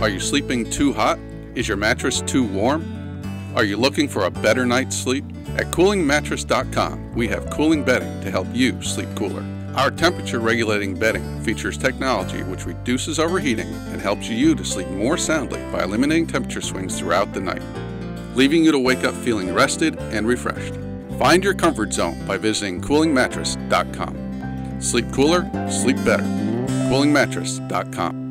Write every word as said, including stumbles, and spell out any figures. Are you sleeping too hot? Is your mattress too warm? Are you looking for a better night's sleep? At Cooling Mattress dot com, we have cooling bedding to help you sleep cooler. Our temperature-regulating bedding features technology which reduces overheating and helps you to sleep more soundly by eliminating temperature swings throughout the night, leaving you to wake up feeling rested and refreshed. Find your comfort zone by visiting Cooling Mattress dot com. Sleep cooler, sleep better. Cooling Mattress dot com.